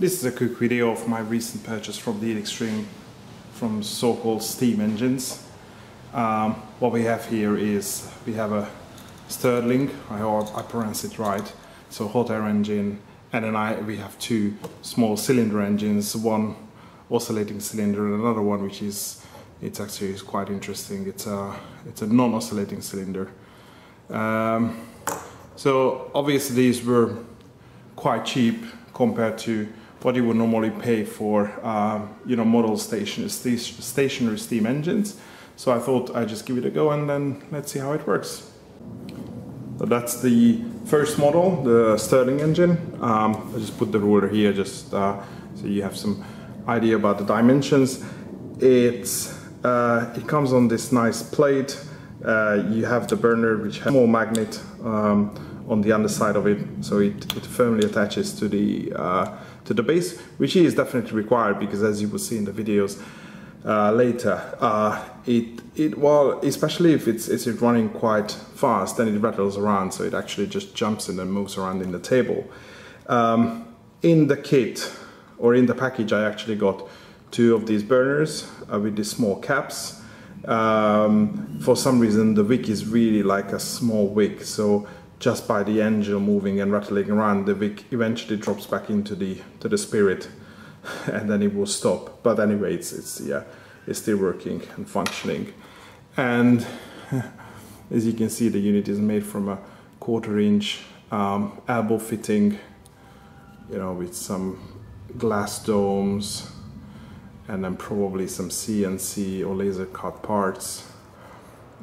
This is a quick video of my recent purchase from Dealextreme from so-called steam engines. What we have here is we have a Stirling, I hope I pronounce it right, so hot air engine, and then we have two small cylinder engines, one oscillating cylinder and another one which is it's actually quite interesting. It's a non-oscillating cylinder. So obviously these were quite cheap compared to what you would normally pay for you know, model stationary steam engines. So I thought I'd just give it a go and then let's see how it works. So that's the first model, the Stirling engine. I just put the ruler here just so you have some idea about the dimensions. It comes on this nice plate. You have the burner which has a small magnet on the underside of it, so it firmly attaches to the base, which is definitely required because, as you will see in the videos later, well, especially if it's running quite fast, then it rattles around, so it actually just jumps and then moves around in the table. In the kit or in the package, I actually got two of these burners with these small caps. For some reason the wick is really like a small wick, so just by the engine moving and rattling around, the wick eventually drops back into the spirit and then it will stop. But anyway, it's still working and functioning. And as you can see, the unit is made from a 1/4 inch elbow fitting, you know, with some glass domes and then probably some CNC or laser cut parts.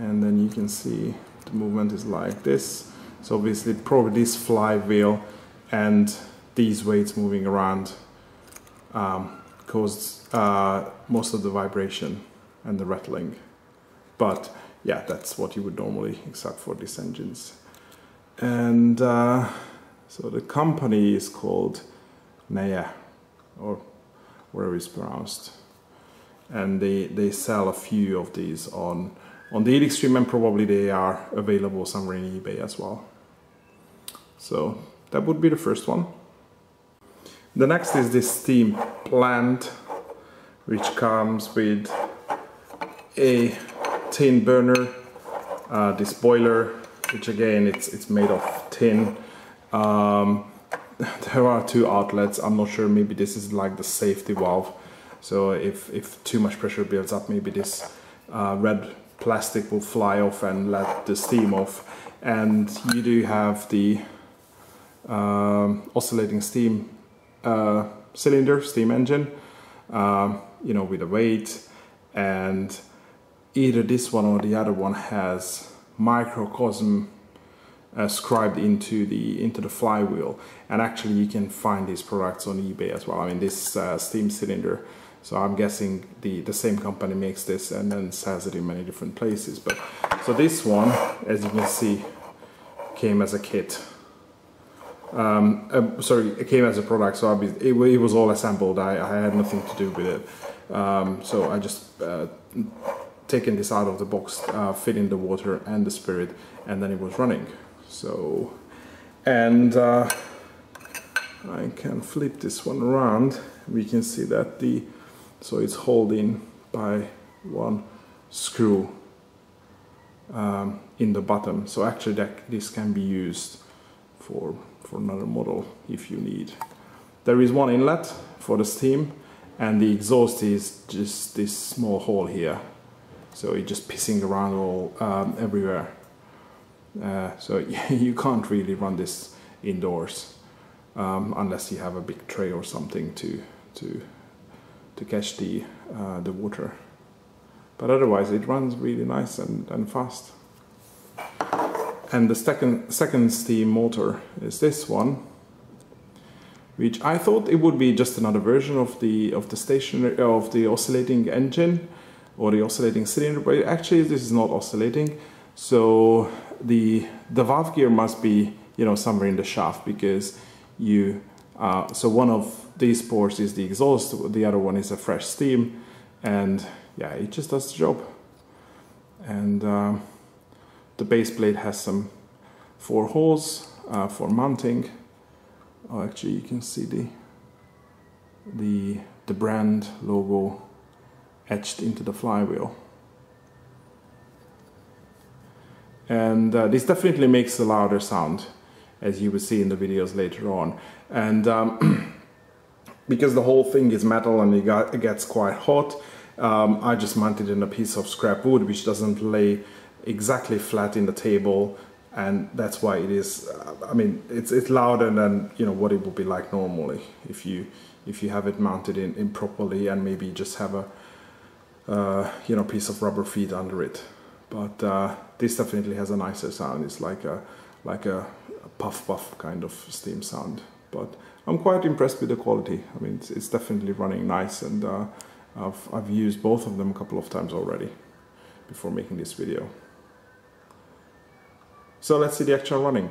And then you can see the movement is like this. So obviously probably this flywheel and these weights moving around caused most of the vibration and the rattling. But yeah, that's what you would normally expect for these engines. And so the company is called Naya, or where it's pronounced, and they sell a few of these on Dealextreme, and probably they are available somewhere in eBay as well. So that would be the first one. The next is this steam plant, which comes with a tin burner, this boiler, which again it's made of tin. There are two outlets. I'm not sure, maybe this is like the safety valve, so if too much pressure builds up, maybe this red plastic will fly off and let the steam off. And you do have the oscillating steam cylinder, steam engine, you know, with a weight, and either this one or the other one has Microcosm scribed into the flywheel. And actually you can find these products on eBay as well. I mean, this steam cylinder, so I'm guessing the same company makes this and then sells it in many different places. But so this one, as you can see, came as a kit, sorry, it came as a product, so it was all assembled. I had nothing to do with it. So I just taken this out of the box, fit in the water and the spirit, and then it was running. So, and I can flip this one around. We can see that so it's holding by one screw in the bottom. So actually this can be used for another model if you need. There is one inlet for the steam, and the exhaust is just this small hole here. So it's just pissing around all everywhere. So you can't really run this indoors unless you have a big tray or something to catch the water. But otherwise it runs really nice and fast. And the second steam motor is this one, which I thought it would be just another version of the oscillating engine or the oscillating cylinder, but actually this is not oscillating. So the valve gear must be, you know, somewhere in the shaft, because you so one of these ports is the exhaust, the other one is a fresh steam, and yeah, it just does the job. And the base plate has some 4 holes for mounting. Oh, actually you can see the the brand logo etched into the flywheel. And this definitely makes a louder sound, as you will see in the videos later on. And because the whole thing is metal and it gets quite hot, I just mounted in a piece of scrap wood, which doesn't lay exactly flat in the table, and that's why it is. I mean, it's louder than, you know, what it would be like normally if you have it mounted in properly, and maybe just have a you know, piece of rubber feet under it. But this definitely has a nicer sound. It's like a puff puff kind of steam sound. But I'm quite impressed with the quality. I mean, it's definitely running nice, and I've used both of them a couple of times already before making this video. So let's see the actual running.